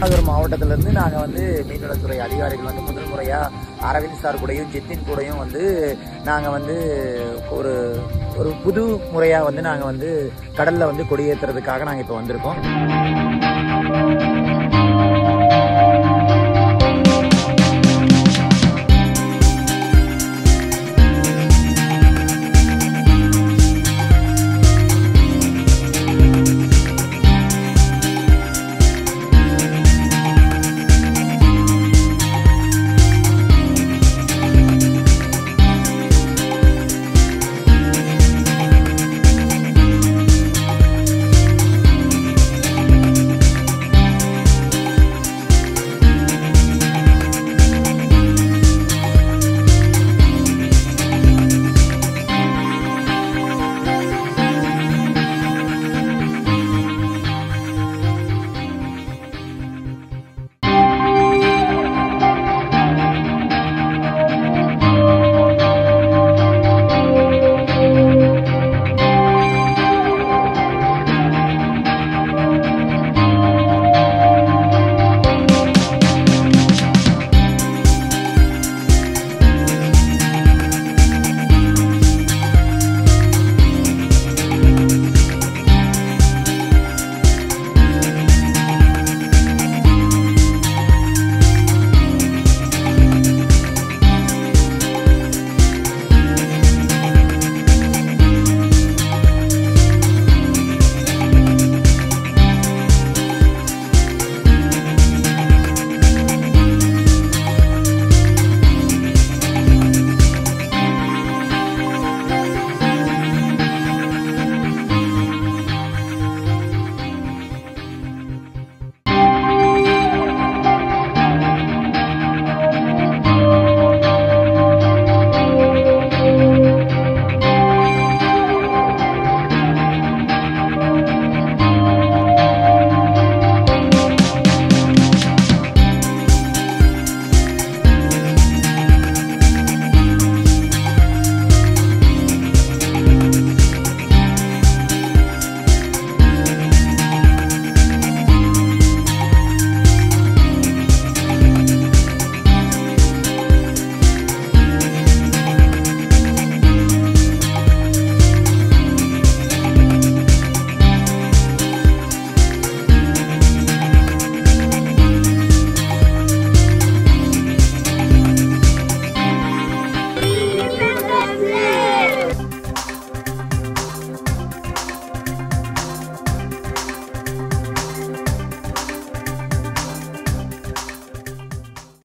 நாகர் மாவட்டத்திலிருந்து நாங்கள் வந்து மீன்வளத்துறை அதிகாரிகள் வந்து முதல் முறையாக அரவிந்த் சார் கூடயும் ஜித்தின் கூடயும் வந்து நாங்கள் வந்து ஒரு புது முறையாக வந்து நாங்கள் வந்து கடலில் வந்து கொடியேற்றுறதுக்காக நாங்கள் இப்போ வந்திருக்கோம்.